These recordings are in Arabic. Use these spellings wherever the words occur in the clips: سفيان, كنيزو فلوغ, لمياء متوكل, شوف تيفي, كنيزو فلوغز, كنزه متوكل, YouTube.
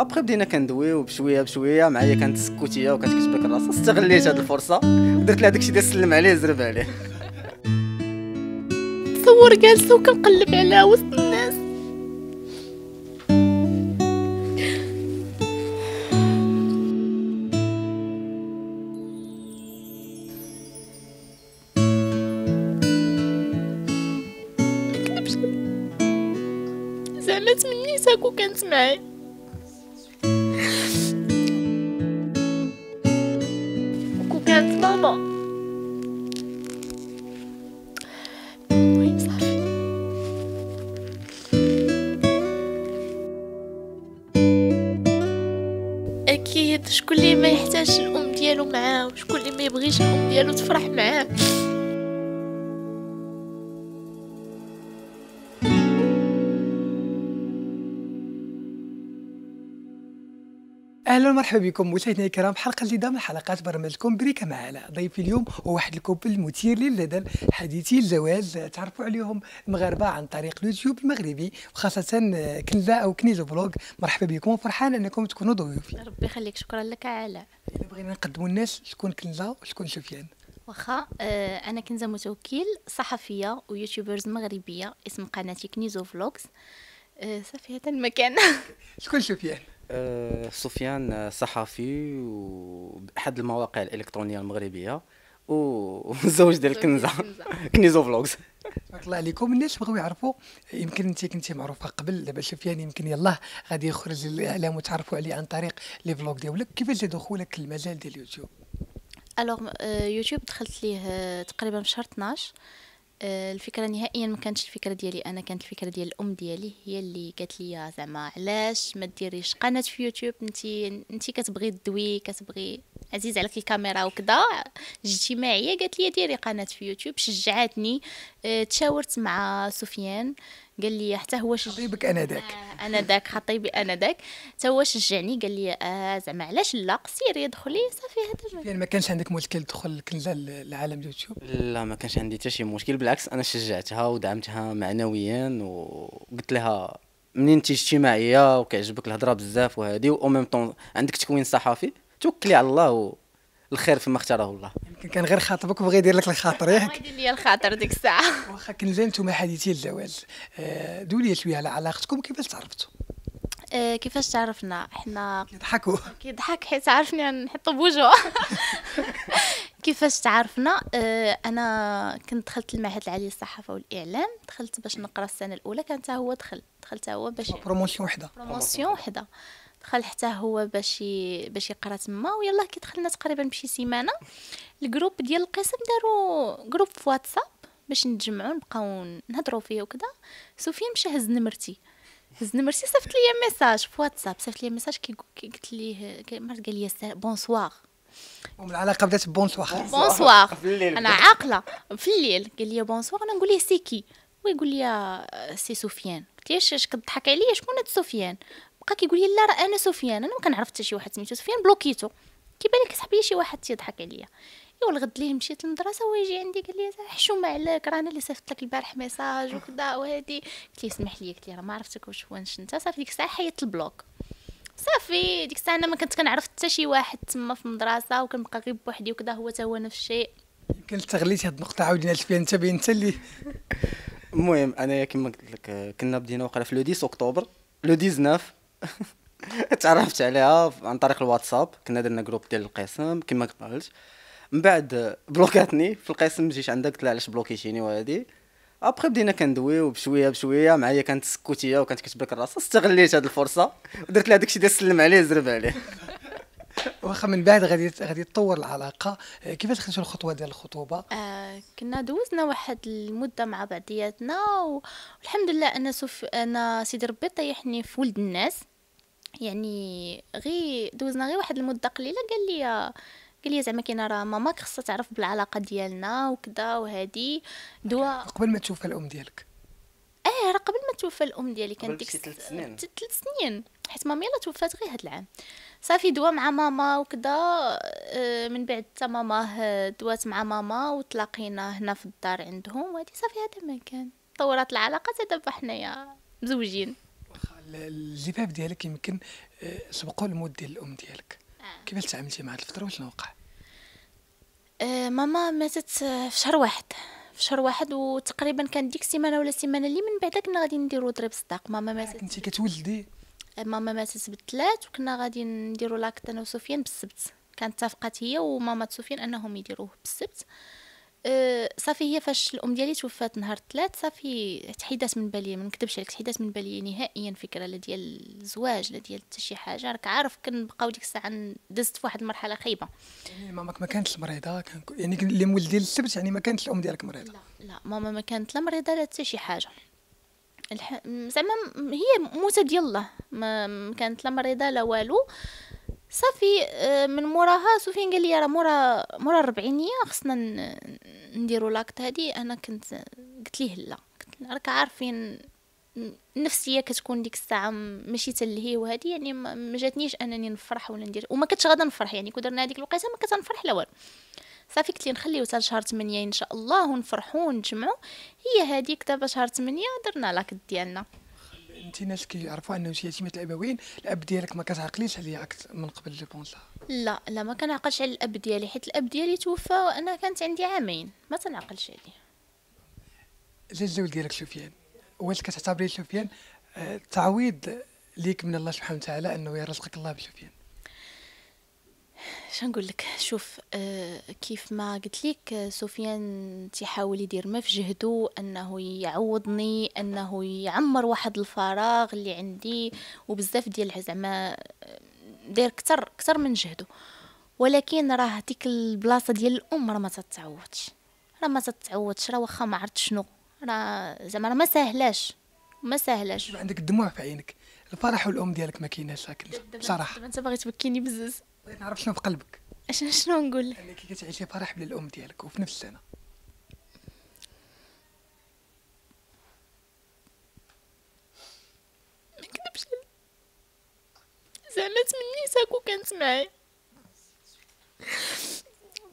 ابخي بدينا كندويو بشويه بشويه، معايا كانت السكوتيه وكتكتبك الراس، استغليت هاد الفرصه ودرت لها داكشي ديال سلم عليه زرب عليه. تصور جالسه وكنقلب عليها وسط الناس، زعما تمنيتها كون كانت معايا. كانت ماما. المهم صافي. اكيد شكون اللي ما يحتاجش الام ديالو معاه، وشكون اللي ما يبغيش الام ديالو تفرح معاه. اهلا ومرحبا بكم مشاهدينا الكرام حلقه جديده من حلقات برنامجكم بريكه مع علاء. ضيفي اليوم هو واحد الكوبل مثير للجدل، حديثي الزواج، تعرفوا عليهم المغاربه عن طريق اليوتيوب المغربي وخاصه كنزه او كنيزو فلوغ. مرحبا بكم وفرحان انكم تكونوا ضيوفي. ربي يخليك، شكرا لك علاء. الا بغينا نقدموا الناس شكون كنزه وشكون سفيان. واخا انا كنزه متوكل، صحفيه ويوتيوبرز مغربيه، اسم قناتي كنيزو فلوغز. صافي هذا المكان. شكون سفيان؟ سفيان صحفي وبأحد المواقع الإلكترونية المغربية وزوج ديال كنزه كنيزو فلوغز. تبارك الله عليكم. الناس بغاو يعرفوا، يمكن انت كنتي معروفه قبل، دابا سفيان يمكن يلاه غادي يخرج للاعلام وتعرفوا عليه عن طريق لي فلوغ ديالك. كيفاش دخولك للمجال ديال اليوتيوب؟ الوغ يوتيوب دخلت ليه تقريبا في شهر 12. الفكره نهائيا ما كانتش الفكره ديالي انا، كانت الفكره ديال الام ديالي هي اللي قالت لي زعما علاش ما ديريش قناه في يوتيوب، انت كتبغي تدوي، كتبغي عزيز عليك الكاميرا وكذا، اجتماعيه، قالت لي ديري قناه في يوتيوب. شجعتني، تشاورت مع سفيان، قال لي حتى هو خطيبك انذاك خطيبي انذاك، حتى هو شجعني، قال لي زعما علاش لا، سيري دخلي صافي. هذا يعني ما كانش عندك مشكل تدخل كنزه لعالم اليوتيوب؟ لا ما كانش عندي حتى شي مشكل، بالعكس انا شجعتها ودعمتها معنويا وقلت لها منين انت اجتماعيه وكيعجبك الهضره بزاف وهذه او ميم طون عندك تكوين صحفي، توكلي على الله والخير فيما اختاره الله. يمكن كان غير خاطبك وبغى يدير لك الخاطر، ياك؟ يدير لي الخاطر ديك الساعه. واخا كنزه نتوما حديثي الزواج، دولي شويه على علاقتكم، كيفاش تعرفتوا؟ كيفاش تعرفنا؟ حنا كيضحكوا، كيضحك حيت عارفني نحطو بوجهه. كيفاش تعرفنا؟ انا كنت دخلت المعهد العالي للصحافه والاعلام، دخلت باش نقرا السنه الاولى، كان حتى هو دخل، دخلت حتى هو باش بروموسيون وحده، بروموسيون وحده، دخل حتى هو باش يقرا تما. ويلاه كي دخلنا تقريبا بشي سيمانه، الجروب ديال القسم داروا جروب في واتساب باش نتجمعوا نبقاو نهضروا فيه وكذا. سفيان مشى هز نمرتي، صيفط لي ميساج في واتساب، صيفط لي ميساج قلت ليه مرت، قال لي بونسوار، والعلاقه بدات بونسوار. بونسوار انا عاقله في الليل، قال لي بونسوار، انا نقول ليه سي كي، ويقول لي سي سفيان. قلت ليه اش كضحك عليا، شكون هاد سفيان؟ بقى كيقول لي لا راه انا سفيان، انا ما كنعرف حتى شي واحد سميتو سفيان، بلوكيتو. كيبان لك صاحبي شي واحد تيضحك عليا. ايوا الغد ليه مشيت للمدرسه ويجي عندي قال لي حشومه عليك، راه انا اللي صيفط لك البارح ميساج وكذا وهادي. قلت ليه سمح لي، قلت ليه راه ما عرفتك واش وانش انت. صافي ديك الساعه حيدت البلوك، صافي ديك الساعه انا ما كنت كنعرف حتى شي واحد تما في المدرسه، وكنبقى غير بوحدي وكذا، هو تا هو نفس الشيء. يمكن استغليت هاد النقطه عاودينا سفيان، انت باين انت اللي. المهم انايا كما قلت لك كنا بدينا وقرا في لو 10 اكتوبر لو 19 تعرفت عليها عن طريق الواتساب، كنا درنا جروب ديال القسم كما قلت. من بعد بلوكاتني في القسم، مجيش عندها، قلت لها علاش بلوكيتيني وهادي. ابخي بدينا كندويو بشويه بشويه، معايا كانت السكوتيه وكتكتبك الراس، استغليت هاد الفرصه ودرت لها داكشي ديال سلم عليه زرب عليه. واخا من بعد غادي تطور العلاقه، كيفاش خديتوا الخطوه ديال الخطوبه؟ كنا دوزنا واحد المده مع بعضياتنا والحمد لله. انا سيدي ربي طيحني في ولد الناس، يعني غير دوزنا غير واحد المده قليله، قال لي زعما كاينه راه ماما خصها تعرف بالعلاقه ديالنا وكذا وهادي دوا قبل ما تشوف الام ديالك. راه قبل ما توفى الام ديالي كانت ديك 3 سنين، حيت مامي لا توفات غير هاد العام. صافي دوا مع ماما وكذا، من بعد حتى ماماه دوات مع ماما وتلاقينا هنا في الدار عندهم وهادي. صافي هذا ما كان طورات العلاقه، حتى دابا حنايا مزوجين. الذباب ديالك يمكن سبقوا الموت ديال الام ديالك. كيفاش تعاملتي مع الفتره وشنو وقع؟ ماما ماتت في شهر واحد وتقريبا كان ديك السيمانه ولا السيمانه اللي من بعدها كنا غادي نديرو ضريب صداق. ماما ماتت. انت كتولدي؟ ماما ماتت بالثلاث وكنا غادي نديرو لاكت انا وسفيان بالسبت، كانت اتفقت هي وماما سفيان انهم يديروه بالسبت. صافي هي فاش الام ديالي توفات نهار الثلاث صافي تحيدات من بالي، ما نكذبش عليك تحيدات من بالي نهائيا فكره لا ديال الزواج لا ديال حتى شي حاجه. راك عارف كنبقاو ديك الساعه دزت في واحد المرحله خايبه. يعني ماماك ما كانتش مريضه؟ كان يعني اللي مولدي السبت يعني ما كانتش الام ديالك مريضه؟ لا ماما ما كانت لا مريضه لا حتى شي حاجه، زعما هي موته ديال الله، ما كانت لا مريضه لا والو. صافي من موراها سفيان قال لي راه مورا الربعينيه خصنا نديروا لاكت هادي. انا كنت قلت ليه لا، قلت راك عارفين النفسيه كتكون ديك الساعه ماشي تلهي وهادي، يعني ما جاتنيش انني نفرح ولا ندير وما كنتش غادا نفرح، يعني كدرنا هذيك الوقيته ما كتنفرح لا والو. صافي قلت لي نخليو حتى شهر 8 ان شاء الله ونفرحوا ونجمعوا. هي هذيك دابا شهر 8 درنا لاكت ديالنا. انت ناس كيعرفوا انه شيتيمه الابوين، الاب ديالك ما كتعقليش عليه من قبل لي بونصا؟ لا ما كنعقلش على الاب ديالي حيت الاب ديالي توفى وانا كانت عندي عامين، ما تنعقلش عليه. الزوج ديالك سفيان، واش كتعتبري سفيان تعويض ليك من الله سبحانه وتعالى انه يرزقك الله بسفيان؟ شنقول لك، شوف كيف ما قلت لك سفيان تيحاول يدير ما في جهده انه يعوضني، انه يعمر واحد الفراغ اللي عندي وبزاف ديال زعما داير كثر من جهده، ولكن راه ديك البلاصه ديال الام راه ما تتعوضش. راه واخا ما عرفت شنو راه زعما ما ساهلاش. عندك الدموع في عينك، الفرح والام ديالك ما كايناش صراحه. انت باغي تبكيني بزاف، بغيت نعرف شنو في قلبك. شنو نقول لك؟ انك كتعيشي فرح بلا الام ديالك وفي نفس السنه ما كنبش زعما تمنيتها كون كانت معايا.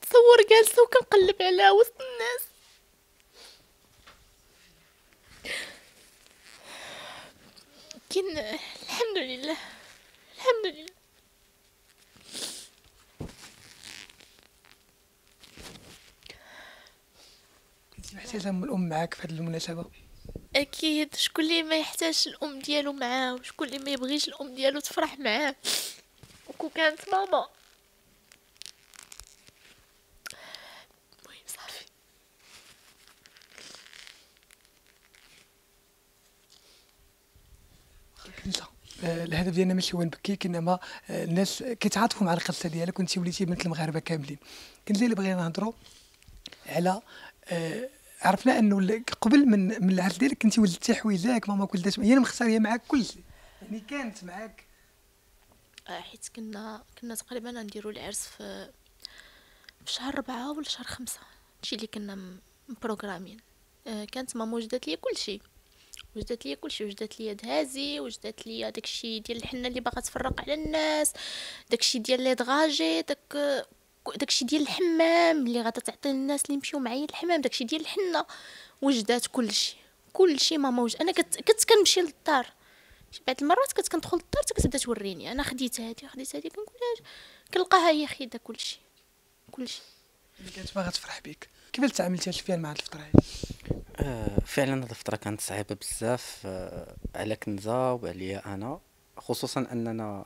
تصور جالسه وكنقلب عليها وسط الناس، لكن الحمد لله محتاجه الام معاك في هذه المناسبه. اكيد، شكون اللي ما يحتاجش الام ديالو معاه وشكون اللي ما يبغيش الام ديالو تفرح معاه. وكون كانت ماما المهم صافي كنزه. الهدف ديالنا ماشي هو نبكيك، انما الناس كيتعاطفوا مع القصه ديالك وانت وليتي بنت المغاربه كاملين. كنزه اللي بغينا نهضروا على عرفنا انه قبل من العرس ديالك كنتي ولدتي حويزاك، ماماك ولدات هي مختاريه معاك كلشي، يعني كانت معاك. حيت كنا تقريبا نديروا العرس في شهر 4 ولا شهر 5، هادشي اللي كنا مبروغرامين. كانت ماما وجدت لي كلشي، وجدت لي دهازي، وجدت لي داكشي ديال الحنه اللي باغا تفرق على الناس، داكشي ديال لي دغاجي، داكشي ديال الحمام اللي غادا تعطي الناس اللي يمشيو معايا الحمام، داكشي ديال الحنه. وجدات كلشي ماما وجد. انا كنت كنمشي للدار بعض المرات، كنت كندخل للدار حتى كتبدا توريني انا خديت هادي كنقولها، كنلقاها هي خيدا كلشي اللي كانت باغا تفرح بك. كيفاش تعاملتي سفيان مع الفتره هذه؟ فعلا هاد الفتره كانت صعيبه بزاف على كنزه وعليا انا، خصوصا اننا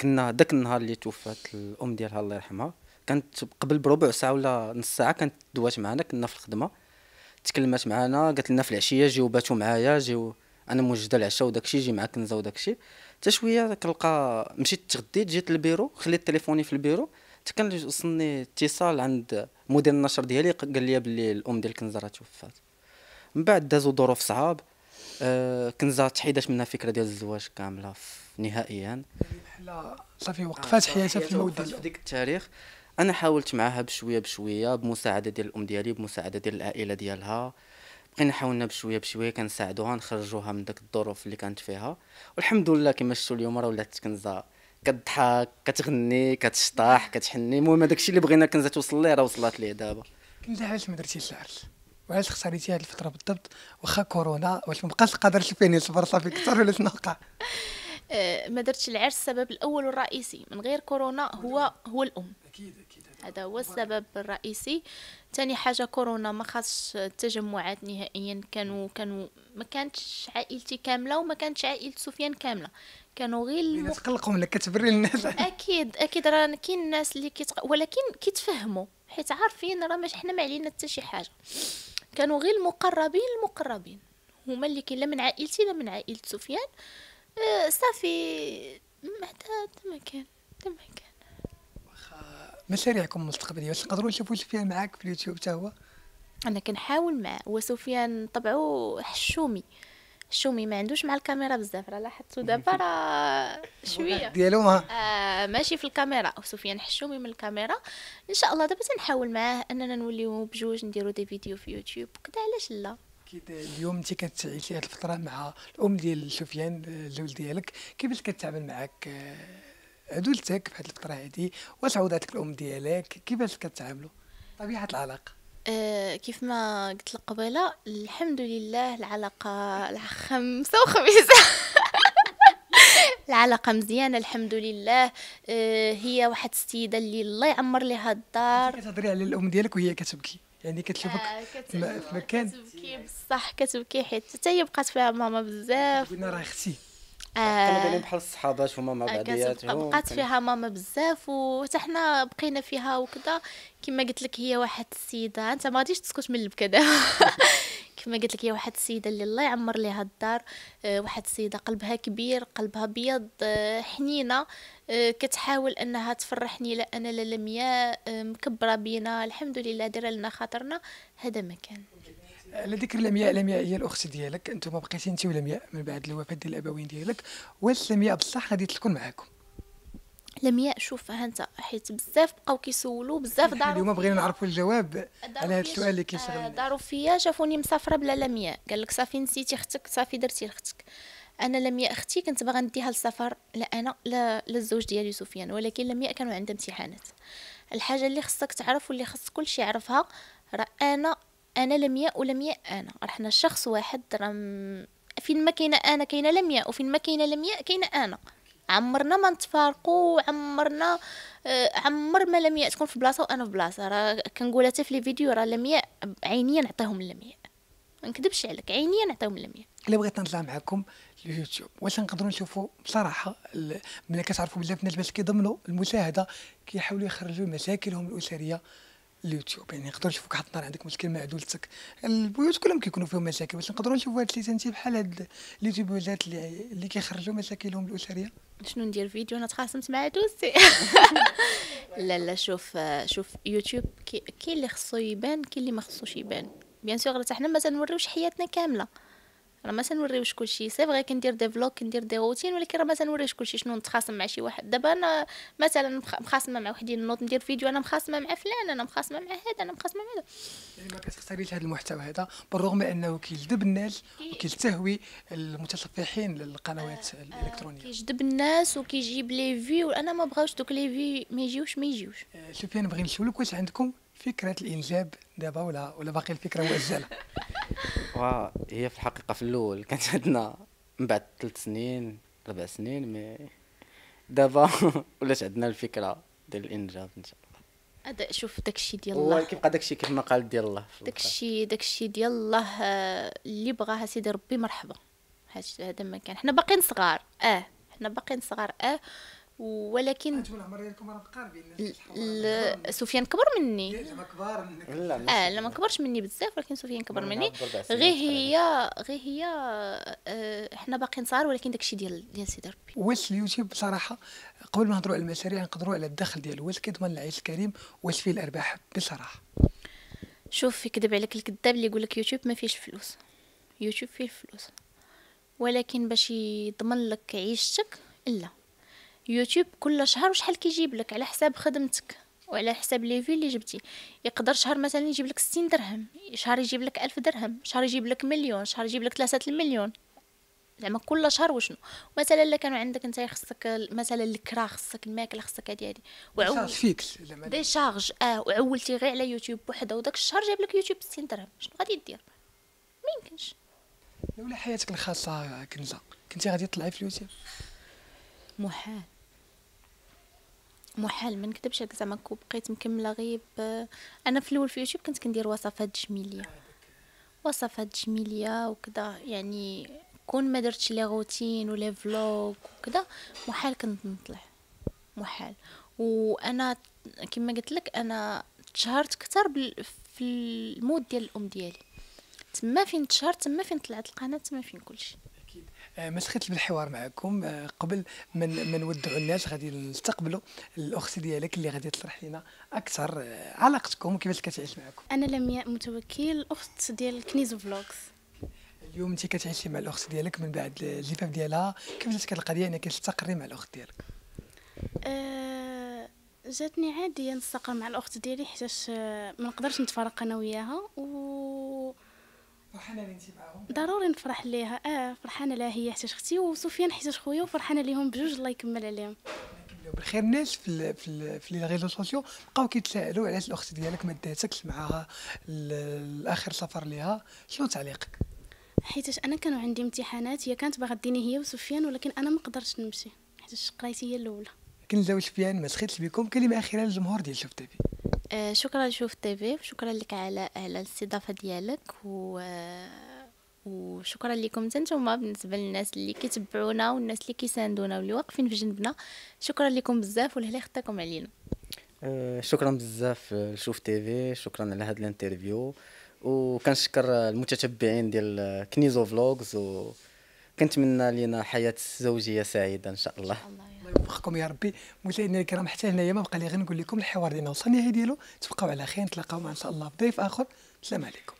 كنا داك النهار اللي توفات الام ديالها الله يرحمها كانت قبل بربع ساعه ولا نص ساعه كانت دوات معنا، كنا في الخدمه، تكلمات معنا قالت لنا في العشيه جيو باتوا معايا، جيو انا موجده العشاء وداكشي، جي مع كنزه وداكشي. حتى شويه كنلقى مشيت تغديت، جيت للبيرو خليت تليفوني في البيرو، حتى كان وصلني اتصال عند مدير النشر ديالي قال لي بلي الام ديال كنزه راه توفات. من بعد دازوا ظروف صعاب، كنزه تحيدات منها فكره ديال الزواج كامله نهائيا، بحال صافي وقفات حياتها في المود ديال ديك التاريخ. انا حاولت معاها بشويه بمساعده ديال الام ديالي، بمساعده ديال العائله ديالها، بقينا حاولنا بشويه كنساعدوها نخرجوها من داك الظروف اللي كانت فيها، والحمد لله كما شفتوا اليوم راه ولات كنزه كتضحك كتغني كتشطح كتحني. المهم داكشي اللي بغينا كنزه توصل ليه راه وصلت ليه دابا. كنزه علاش ما درتيش العرس؟ وعلاش اختاريتي هذه الفتره بالضبط واخا كورونا، واش مابقاش قادر تلفيني صبر صافي اكثر ولا شنو وقع؟ ما درتش العرس السبب الاول والرئيسي من غير كورونا هو الام. اكيد اكيد هذا هو السبب الرئيسي. ثاني حاجه كورونا ما خاصش التجمعات نهائيا، كانوا ما كانتش عائلتي كامله وما كانتش عائله سفيان كامله، كانوا غير كتقلقوا ولا كتبري للناس. اكيد اكيد راه كاين الناس اللي ولكن كيتفهموا حيت عارفين راه ماشي حنا ما علينا حتى شي حاجه. كانوا غير المقربين هما اللي كاين لا من عائلتي لا من عائله سفيان. صافي ما كان مشاريعكم المستقبليه واش تقدروا نشوفوا سفيان معاك في اليوتيوب حتى هو؟ انا كنحاول معاه. وسفيان طبعو حشومي ما عندوش مع الكاميرا بزاف، راه لاحظتو دابا راه شويه ديالو ماشي في الكاميرا. سفيان حشومي من الكاميرا. ان شاء الله دابا تنحاول معاه اننا نوليو بجوج نديرو دي فيديو في يوتيوب كدا، علاش لا. اكيد اليوم انت كتعيشي هذه الفتره مع الام ديال سفيان الزوج ديالك، كيفاش كتعامل معاك عدولتك في هذه الفتره هذه؟ واش عوضاتك الام ديالك؟ كيفاش كتعاملوا طبيعه العلاقه؟ كيف ما قلت لك قبيله الحمد لله العلاقه 55 العلاقه مزيانه الحمد لله. هي واحد السيده اللي الله يعمر لها الدار. كتهضري على الام ديالك وهي كتبكي، يعني كتشوفك في مكان كتبكي بصح كتبكي حيت حتى هي بقات فيها ماما بزاف. قلنا راه اختي كانوا بحال الصحابات هما مع بعضياتهم، بقات فيها ماما بزاف وحتى حنا بقينا فيها وكذا. كما قلت لك هي واحد السيده انت ما غاديش تسكت من البكا دابا. كما قلت لك هي واحد السيده اللي الله يعمر لها الدار، واحد السيده قلبها كبير قلبها بيض، حنينه، كتحاول انها تفرحني لا انا لا لمياء، مكبره بينا الحمد لله دايره لنا خاطرنا. هذا مكان. على ذكر لمياء هي الاخت ديالك، انتم بقيتي انت ولمياء من بعد الوفاه ديال الابوين ديالك، واش لمياء بصح غادي تكون معاكم؟ لمياء شوف ها انت حيت بزاف بقاو كيسولوا بزاف داروا اليوم بغينا نعرفوا الجواب على هذا السؤال اللي كيشغلني. داروا فيا شافوني مسافره بلا لمياء، قال لك صافي نسيتي اختك صافي درتي لاختك. انا لمياء اختي كنت باغا نديها للسفر لا انا لا للزوج ديالي سفيان، ولكن لمياء كانوا عندها امتحانات. الحاجه اللي خصك تعرف واللي خص كلشي يعرفها راه انا لمياء ولمياء انا، راه حنا شخص واحد. راه فين ما كاينه انا كاينه لمياء وفين ما كاينه لمياء كاينه انا. عمرنا ما نتفارقوا، عمرنا عمر ما لمياء تكون في بلاصه وانا في بلاصه. راه كنقولها حتى في لي فيديو راه لمياء عينيا نعطيهم لمياء، ما نكذبش عليك عينيا نعطيهم لمياء. الا بغيت نطلع معكم اليوتيوب واش نقدروا نشوفوا بصراحه ملي كتعرفوا بلي الناس باش كيضمنوا المشاهده كيحاولوا يخرجوا مشاكلهم الاسريه اليوتيوب، يعني نقدروا نشوفوك حاط النهار عندك مشكل مع عدولتك، البيوت كلهم كيكونوا فيهم مشاكل، واش نقدروا نشوفوا هاد الشيء انت بحال هاد اليوتيوبات اللي كيخرجوا مشاكلهم الاسريه؟ شنو ندير فيديو انا تخاصمت مع عدولتي؟ لا شوف يوتيوب كاين اللي خصو يبان كاين اللي ما خصوش يبان. بيان سور حتى حنا ما تنوريوش حياتنا كامله، راه ما تنوريوش كلشي. سي فغي كندير دي فلوغ كندير دي روتين، ولكن راه ما تنوريش كلشي. شنو نتخاصم مع شي واحد دابا؟ انا مثلا مخاصمه مع وحدين نوض ندير فيديو انا مخاصمه مع فلان، انا مخاصمه مع هذا، انا مخاصمه مع هذا. يعني ما كتختاريش هذا المحتوى هذا بالرغم انه كيجذب الناس وكيستهوي المتصفحين للقنوات الالكترونيه، كيجذب الناس وكيجيب لي في، وانا ما بغاوش دوك لي في ما يجيوش. شوفي انا بغي نسولك واش عندكم فكره الانجاب دابا ولا باقي الفكره مؤجله؟ هي في الحقيقه في الاول كانت عندنا من بعد 3 سنين 4 سنين، مي دابا ولات عندنا الفكره ديال الانجاب ان شاء الله. هذا شوف داكشي ديال الله، كيبقى داكشي كيف ما قال ديال الله، داكشي ديال الله اللي بغاها سيدي ربي مرحبا. هذا ما كان، حنا باقيين صغار ولكن انتم العمر ديالكم راه مقاربين. سفيان كبر مني لما كبرش مني بزاف، ولكن سفيان كبر مني. غير هي حنا باقيين صغار، ولكن داكشي ديال سيدي ربي. واش اليوتيوب بصراحه قبل ما نهضروا على المشاريع نقدروا على الدخل ديالو، واش كيضمن العيش الكريم؟ واش فيه الارباح بصراحه؟ شوف يكذب عليك الكذاب اللي يقول لك يوتيوب ما فيهش فلوس. يوتيوب فيه الفلوس، ولكن باش يضمن لك عيشتك لا. يوتيوب كل شهر وشحال كيجيب لك على حساب خدمتك وعلى حساب لي في اللي جبتي. يقدر شهر مثلا يجيب لك 60 درهم، شهر يجيب لك 1000 درهم، شهر يجيب لك مليون، شهر يجيب لك 3 المليون. زعما كل شهر وشنو مثلا الا كانوا عندك انت خصك مثلا الكرا خصك الماكله خصك هادي وعول فيكس دي شارج وعولتي غير على يوتيوب وحده وداك الشهر جاب لك يوتيوب 60 درهم شنو غادي دير؟ ما يمكنش. لولا حياتك الخاصه كنزه كنتي غادي تطلعي في اليوتيوب؟ محال محال ما نكذبش هكا زعما بقيت مكمله غير انا في الاول في يوتيوب كنت كندير وصفات جميليه وصفات جميليه وكذا يعني كون ما درتش لي روتين ولا فلوغ وكذا محال كنت نطلع محال. وانا كما قلت لك انا تشهرت كثر في المود ديال الام ديالي تما فين تشهرت تما فين طلعت القناه تما فين كلشي. ما سخيت بالحوار معكم قبل ما نودعوا الناس غادي نستقبلوا الاخت ديالك اللي غادي تشرح لنا اكثر علاقتكم كيفاش كتعيش معكم. انا لمياء متوكل اخت ديال كنيزو فلوغ. اليوم انت كتعيشي مع الاخت ديالك من بعد الجفاف ديالها كيفاش جاتك القضيه انك تستقري مع الاخت ديالك؟ جاتني عاديه نستقر مع الاخت ديالي حيتاش ما نقدرش نتفارق انا وياها وحنانين انت معاهم ضروري نفرح ليها. فرحانه لها هي حيت اختي وسفيان حيت خويا وفرحانه ليهم بجوج الله يكمل عليهم. بالخير الناس في لي ريزو سوسيو بقاو كيتسائلوا علاش الاخت ديالك ما داتكش معاها الاخر سفر ليها شنو تعليقك؟ حيت انا كانوا عندي امتحانات هي كانت باغا ديني هي وسفيان ولكن انا ما قدرتش نمشي حيت قرايتي هي الاولى. كنزه وسفيان ما سخيتش بكم كلمه اخيره للجمهور ديال شوف تيفي. شكرا لشوف تيفي وشكرا لك على الاستضافه ديالك وشكرا لكم نتوما بالنسبه للناس اللي كيتبعونا والناس اللي كيساندونا واللي واقفين في جنبنا شكرا لكم بزاف والهلا خطاكم علينا. شكرا بزاف لشوف تيفي شكرا على هذا الانترفيو وكنشكر المتتبعين ديال كنيزو فلوغز وكنتمنى لينا حياه زوجيه سعيده ان شاء الله. الله يوفقكم يا ربي. مشاهدينا الكرام حتى هنايا ما بقى لي غير نقول لكم الحوار ديالنا وصلنا النهايه ديالو تبقاو على خير نتلاقاو ان شاء الله بضيف اخر. السلام عليكم.